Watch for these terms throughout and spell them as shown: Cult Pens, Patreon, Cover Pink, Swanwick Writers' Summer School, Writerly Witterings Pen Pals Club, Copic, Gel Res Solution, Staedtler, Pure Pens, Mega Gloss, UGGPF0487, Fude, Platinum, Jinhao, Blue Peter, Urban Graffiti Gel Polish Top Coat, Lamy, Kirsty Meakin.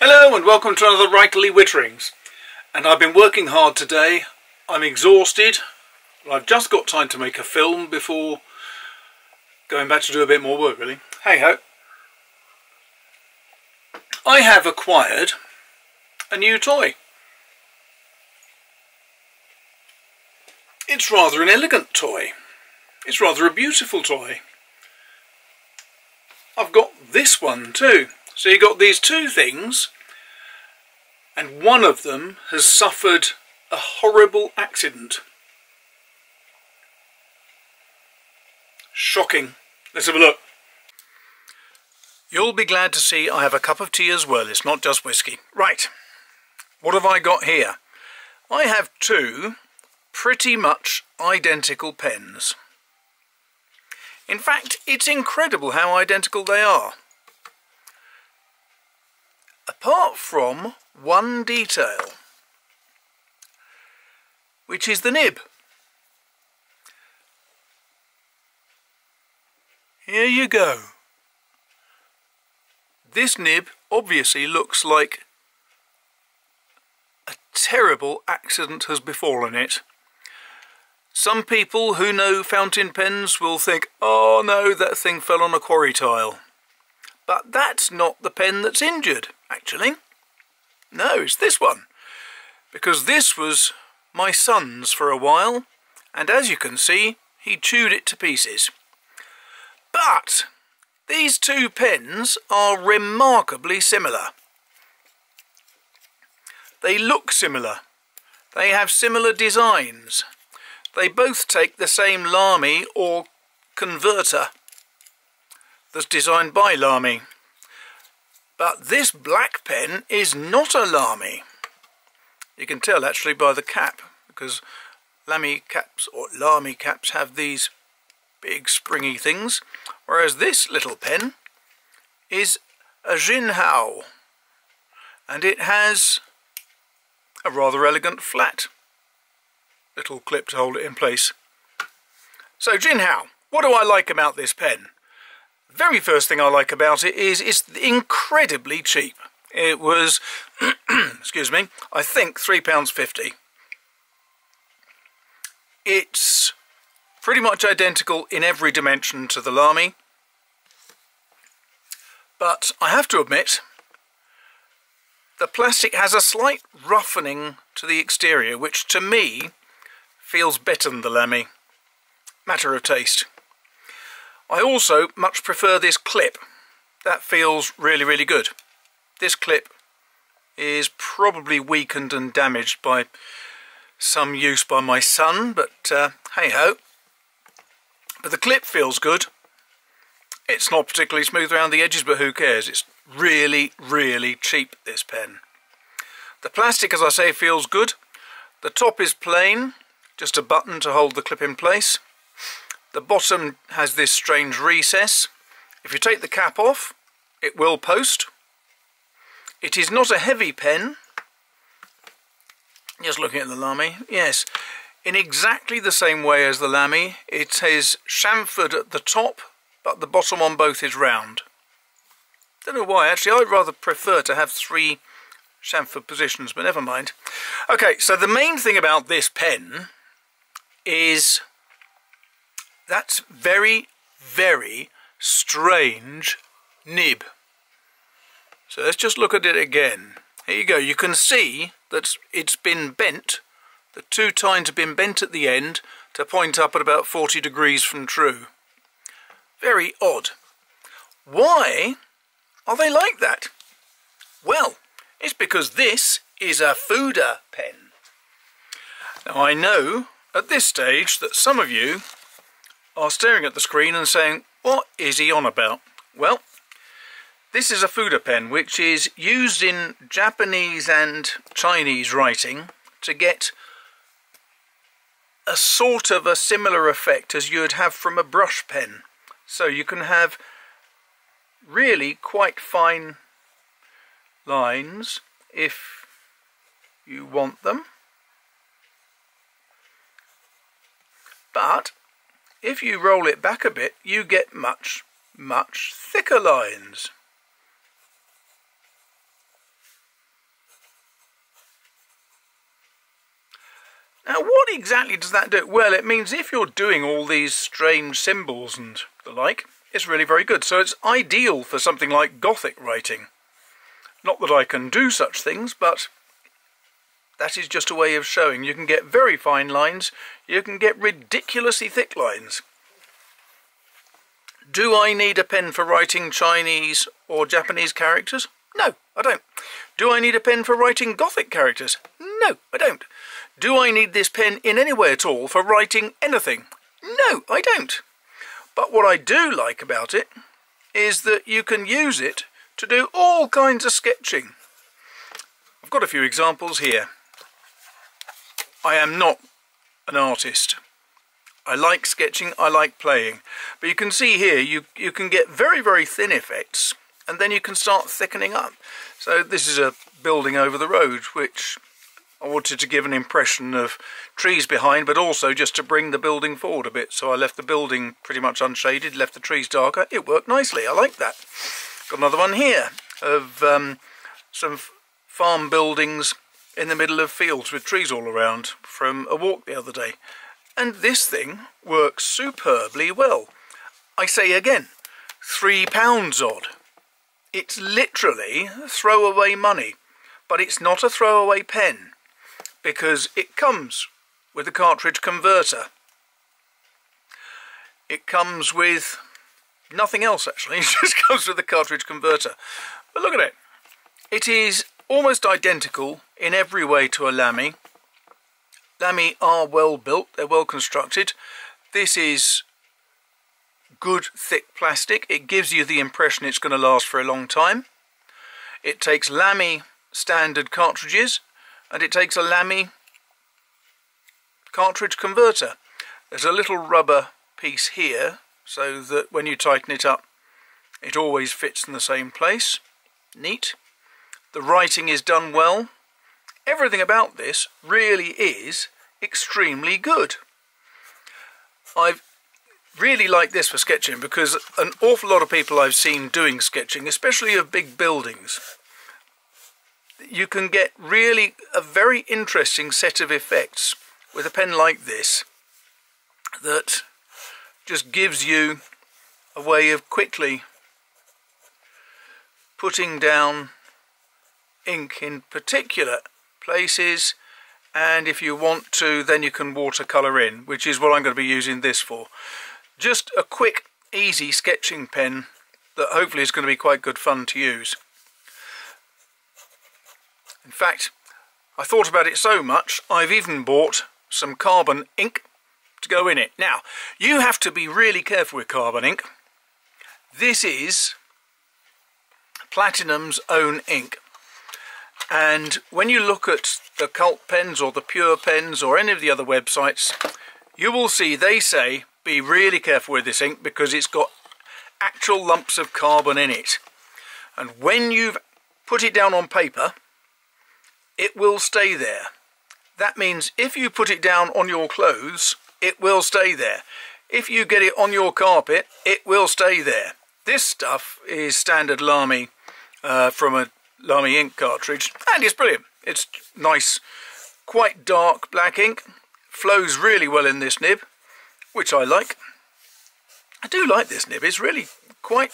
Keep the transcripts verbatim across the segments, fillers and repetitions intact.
Hello and welcome to another Writerly Witterings. And I've been working hard today. I'm exhausted. I've just got time to make a film before going back to do a bit more work, really. Hey ho. I have acquired a new toy. It's rather an elegant toy. It's rather a beautiful toy. I've got this one too. So you've got these two things, and one of them has suffered a horrible accident. Shocking. Let's have a look. You'll be glad to see I have a cup of tea as well. It's not just whiskey. Right. What have I got here? I have two pretty much identical pens. In fact, it's incredible how identical they are. Apart from one detail, which is the nib. Here you go. This nib obviously looks like a terrible accident has befallen it. Some people who know fountain pens will think, oh no, that thing fell on a quarry tile. But that's not the pen that's injured, actually. No, it's this one. Because this was my son's for a while, and as you can see, he chewed it to pieces. But these two pens are remarkably similar. They look similar. They have similar designs. They both take the same Lamy or converter that's designed by Lamy. But this black pen is not a Lamy. You can tell actually by the cap, because Lamy caps or Lamy caps have these big springy things, whereas this little pen is a Jinhao, and it has a rather elegant flat little clip to hold it in place. So Jinhao, what do I like about this pen? Very first thing I like about it is it's incredibly cheap. It was, excuse me, I think three pounds fifty. It's pretty much identical in every dimension to the Lamy. But I have to admit, the plastic has a slight roughening to the exterior, which to me feels better than the Lamy. Matter of taste. I also much prefer this clip. That feels really, really good. This clip is probably weakened and damaged by some use by my son, but uh, hey-ho. But the clip feels good. It's not particularly smooth around the edges, but who cares? It's really, really cheap, this pen. The plastic, as I say, feels good. The top is plain, just a button to hold the clip in place. The bottom has this strange recess. If you take the cap off, it will post. It is not a heavy pen. Just looking at the Lamy, yes. In exactly the same way as the Lamy, it is chamfered at the top, but the bottom on both is round. Don't know why, actually. I'd rather prefer to have three chamfered positions, but never mind. Okay, so the main thing about this pen is that's very, very strange nib. So let's just look at it again. Here you go. You can see that it's been bent. The two tines have been bent at the end to point up at about forty degrees from true. Very odd. Why are they like that? Well, it's because this is a Fude pen. Now I know at this stage that some of you are staring at the screen and saying, what is he on about? Well, this is a Fude pen, which is used in Japanese and Chinese writing to get a sort of a similar effect as you would have from a brush pen. So you can have really quite fine lines if you want them. But if you roll it back a bit, you get much, much thicker lines. Now, what exactly does that do? Well, it means if you're doing all these strange symbols and the like, it's really very good. So it's ideal for something like Gothic writing. Not that I can do such things, but that is just a way of showing. You can get very fine lines, you can get ridiculously thick lines. Do I need a pen for writing Chinese or Japanese characters? No, I don't. Do I need a pen for writing Gothic characters? No, I don't. Do I need this pen in any way at all for writing anything? No, I don't. But what I do like about it is that you can use it to do all kinds of sketching. I've got a few examples here. I am not an artist. I like sketching, I like playing. But you can see here, you, you can get very, very thin effects, and then you can start thickening up. So this is a building over the road, which I wanted to give an impression of trees behind, but also just to bring the building forward a bit. So I left the building pretty much unshaded, left the trees darker. It worked nicely. I like that. Got another one here of um, some farm buildings in the middle of fields with trees all around from a walk the other day. And this thing works superbly well. I say again, three pounds odd. It's literally throwaway money, but it's not a throwaway pen, because it comes with a cartridge converter. It comes with nothing else, actually. It just comes with a cartridge converter. But look at it. It is almost identical in every way to a Lamy. Lamy are well built, they're well constructed. This is good thick plastic. It gives you the impression it's going to last for a long time. It takes Lamy standard cartridges, and it takes a Lamy cartridge converter. There's a little rubber piece here so that when you tighten it up, it always fits in the same place. Neat. The writing is done well. Everything about this really is extremely good. I've really like this for sketching, because an awful lot of people I've seen doing sketching, especially of big buildings, you can get really a very interesting set of effects with a pen like this that just gives you a way of quickly putting down ink in particular places, and if you want to, then you can watercolour in, which is what I'm going to be using this for. Just a quick, easy sketching pen that hopefully is going to be quite good fun to use. In fact, I thought about it so much, I've even bought some carbon ink to go in it. Now, you have to be really careful with carbon ink. This is Platinum's own ink. And when you look at the Cult Pens or the Pure Pens or any of the other websites, you will see they say, be really careful with this ink because it's got actual lumps of carbon in it, and when you've put it down on paper it will stay there. That means if you put it down on your clothes it will stay there. If you get it on your carpet it will stay there. This stuff is standard Lamy uh, from a Lamy ink cartridge, and it's brilliant. It's nice, quite dark black ink, flows really well in this nib, which I like. I do like this nib. It's really quite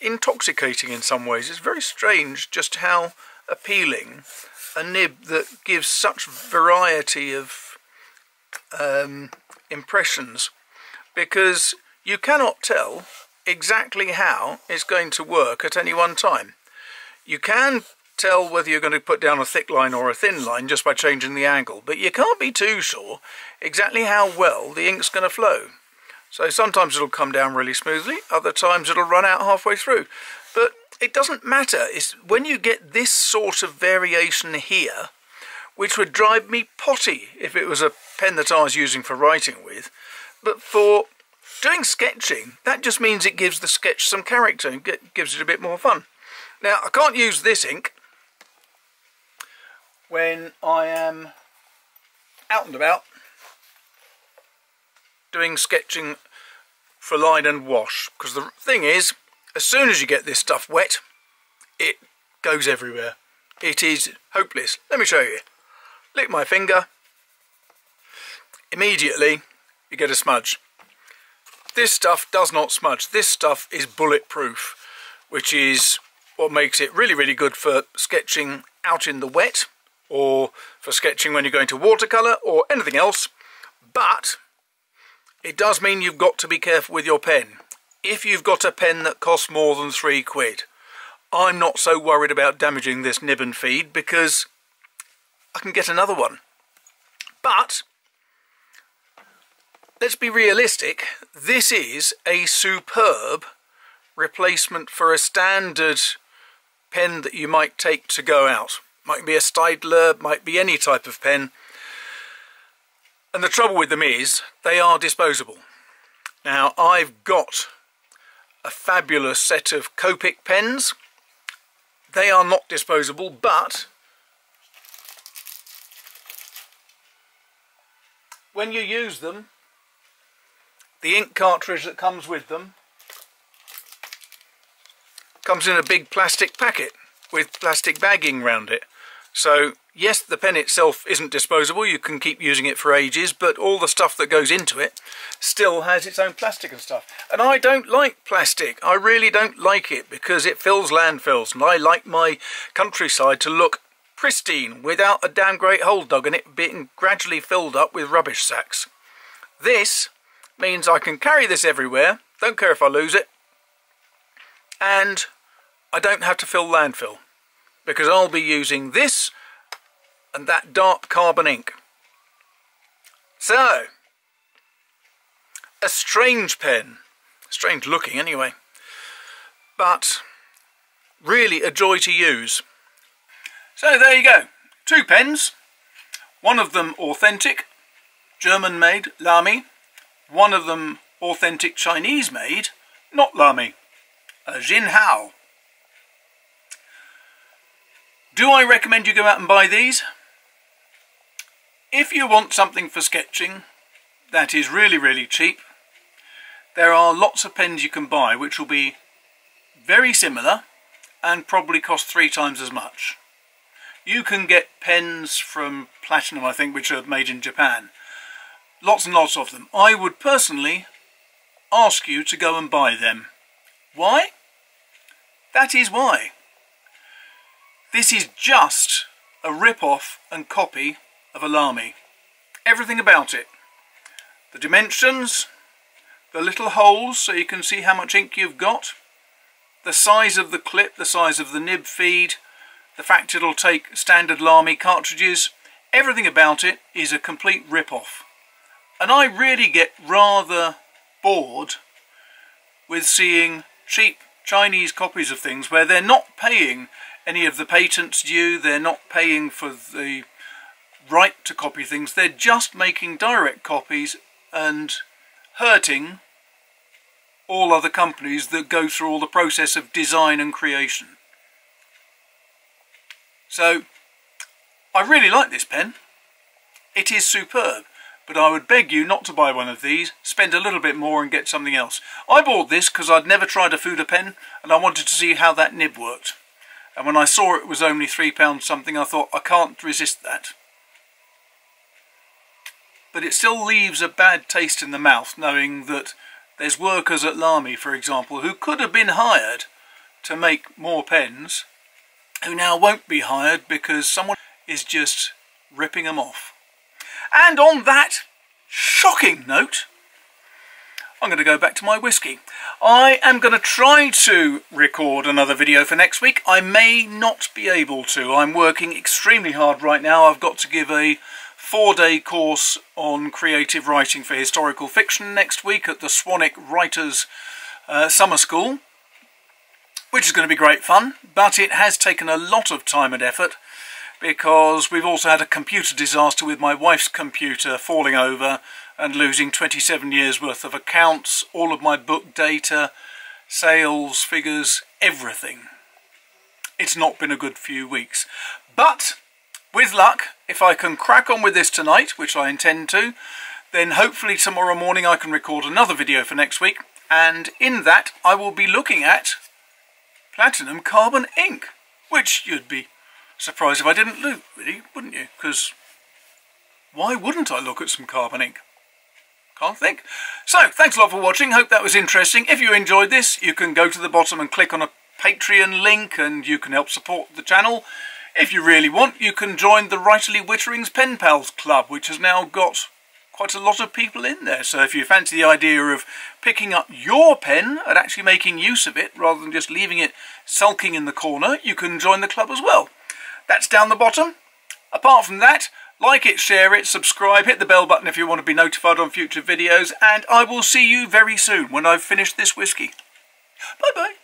intoxicating in some ways. It's very strange just how appealing a nib that gives such variety of um, impressions, because you cannot tell exactly how it's going to work at any one time. You can tell whether you're going to put down a thick line or a thin line just by changing the angle, but you can't be too sure exactly how well the ink's going to flow. So sometimes it'll come down really smoothly, other times it'll run out halfway through, but it doesn't matter. It's when you get this sort of variation here, which would drive me potty if it was a pen that I was using for writing with, but for doing sketching that just means it gives the sketch some character and gives it a bit more fun. Now, I can't use this ink when I am out and about doing sketching for line and wash, because the thing is, as soon as you get this stuff wet it goes everywhere. It is hopeless. Let me show you. Lick my finger, immediately you get a smudge. This stuff does not smudge. This stuff is bulletproof, which is what makes it really, really good for sketching out in the wet, or for sketching when you're going to watercolour or anything else. But it does mean you've got to be careful with your pen. If you've got a pen that costs more than three quid, I'm not so worried about damaging this nib and feed because I can get another one. But let's be realistic, this is a superb replacement for a standard pen that you might take to go out. Might be a Staedtler, might be any type of pen. And the trouble with them is they are disposable. Now, I've got a fabulous set of Copic pens. They are not disposable, but when you use them, the ink cartridge that comes with them comes in a big plastic packet with plastic bagging round it. So yes, the pen itself isn't disposable, you can keep using it for ages, but all the stuff that goes into it still has its own plastic and stuff. And I don't like plastic, I really don't like it, because it fills landfills, and I like my countryside to look pristine without a damn great hole dug in it being gradually filled up with rubbish sacks. This means I can carry this everywhere, don't care if I lose it, and I don't have to fill landfill, because I'll be using this and that dark carbon ink. So, a strange pen, strange looking anyway, but really a joy to use. So there you go, two pens, one of them authentic, German made, Lamy, one of them authentic Chinese made, not Lamy, a Jinhao. Do I recommend you go out and buy these? If you want something for sketching that is really, really cheap, there are lots of pens you can buy which will be very similar and probably cost three times as much. You can get pens from Platinum, I think, which are made in Japan. Lots and lots of them. I would personally ask you to go and buy them. Why? That is why. This is just a rip-off and copy of a Lamy. Everything about it. The dimensions, the little holes so you can see how much ink you've got, the size of the clip, the size of the nib feed, the fact it'll take standard Lamy cartridges, everything about it is a complete rip-off. And I really get rather bored with seeing cheap Chinese copies of things where they're not paying any of the patents due, they're not paying for the right to copy things, they're just making direct copies and hurting all other companies that go through all the process of design and creation. So, I really like this pen, it is superb. But I would beg you not to buy one of these, spend a little bit more and get something else. I bought this because I'd never tried a Fude pen and I wanted to see how that nib worked. And when I saw it was only three pounds something, I thought, I can't resist that. But it still leaves a bad taste in the mouth, knowing that there's workers at Lamy, for example, who could have been hired to make more pens, who now won't be hired because someone is just ripping them off. And on that shocking note, I'm going to go back to my whiskey. I am going to try to record another video for next week. I may not be able to. I'm working extremely hard right now. I've got to give a four-day course on creative writing for historical fiction next week at the Swanwick Writers' uh, Summer School, which is going to be great fun, but it has taken a lot of time and effort, because we've also had a computer disaster with my wife's computer falling over and losing twenty-seven years worth of accounts, all of my book data, sales figures, everything. It's not been a good few weeks. But with luck, if I can crack on with this tonight, which I intend to, then hopefully tomorrow morning I can record another video for next week, and in that I will be looking at Platinum Carbon Ink, which you'd be surprised if I didn't loot, really, wouldn't you? Because why wouldn't I look at some carbon ink? Can't think. So, thanks a lot for watching. Hope that was interesting. If you enjoyed this, you can go to the bottom and click on a Patreon link and you can help support the channel. If you really want, you can join the Writerly Witterings Pen Pals Club, which has now got quite a lot of people in there. So if you fancy the idea of picking up your pen and actually making use of it, rather than just leaving it sulking in the corner, you can join the club as well. That's down the bottom. Apart from that, like it, share it, subscribe, hit the bell button if you want to be notified on future videos, and I will see you very soon when I've finished this whiskey. Bye-bye.